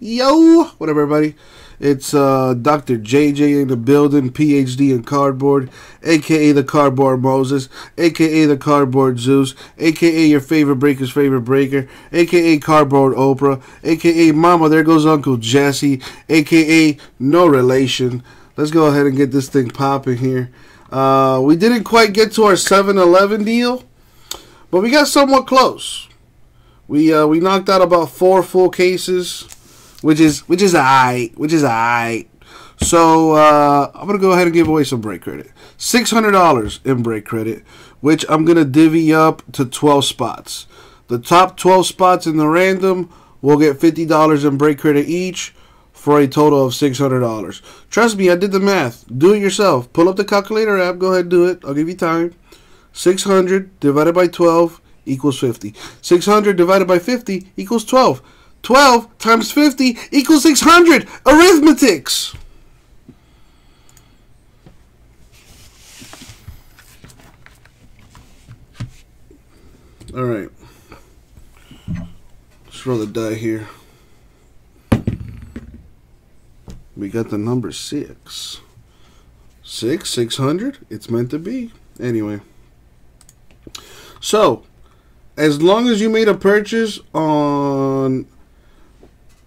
Yo, what up, everybody? It's Dr. JJ in the building, PhD in cardboard, aka the Cardboard Moses, aka the Cardboard Zeus, aka your favorite breaker's favorite breaker, aka Cardboard Oprah, aka Mama, there goes Uncle Jesse, aka no relation. Let's go ahead and get this thing popping here. We didn't quite get to our 7-Eleven deal, but we got somewhat close. We knocked out about 4 full cases. Which is aight, So I'm gonna go ahead and give away some break credit. $600 in break credit, which I'm gonna divvy up to 12 spots. The top 12 spots in the random will get $50 in break credit each, for a total of $600. Trust me, I did the math. Do it yourself. Pull up the calculator app. Go ahead and do it. I'll give you time. 600 divided by 12 equals 50. 600 divided by 50 equals 12. 12 times 50 equals 600. Arithmetics. All right. Let's roll the die here. We got the number 6. 600. It's meant to be. Anyway. So, as long as you made a purchase on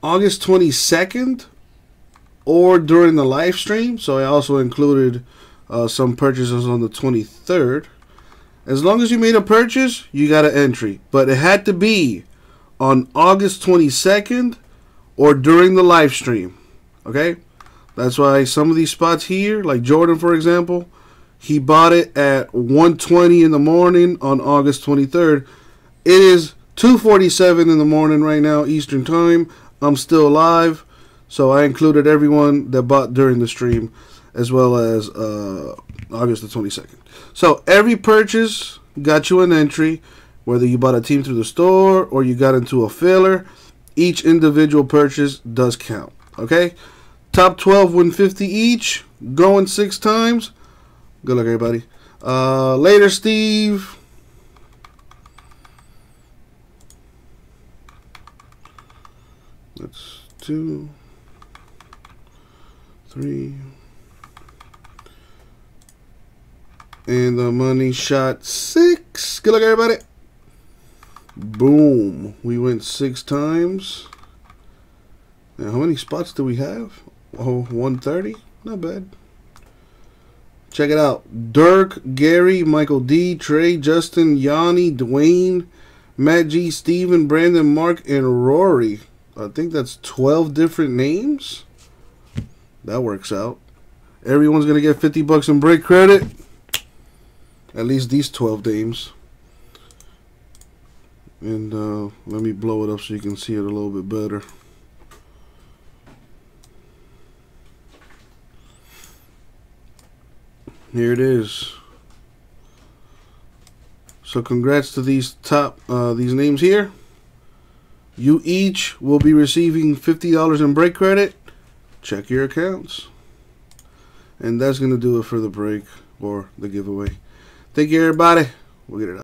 August 22nd or during the live stream, so I also included some purchases on the 23rd. As long as you made a purchase, you got an entry, but it had to be on August 22nd or during the live stream, okay? That's why some of these spots here, like Jordan, for example, he bought it at 1:20 in the morning on August 23rd. It is 2:47 in the morning right now, Eastern Time. I'm still live, so I included everyone that bought during the stream, as well as August the 22nd. So every purchase got you an entry, whether you bought a team through the store or you got into a filler. Each individual purchase does count, okay? Top 12 win 50 each, going 6 times. Good luck, everybody. Later, Steve. That's 2, 3, and the money shot 6. Good luck, everybody. Boom. We went 6 times. Now, how many spots do we have? Oh, 130. Not bad. Check it out. Dirk, Gary, Michael D, Trey, Justin, Yanni, Dwayne, Matt G, Steven, Brandon, Mark, and Rory. I think that's 12 different names. That works out. Everyone's going to get $50 in break credit. At least these 12 names. And let me blow it up so you can see it a little bit better. Here it is. So congrats to these top these names here. You each will be receiving $50 in break credit. Check your accounts. And that's going to do it for the break or the giveaway. Thank you, everybody. We'll get it out.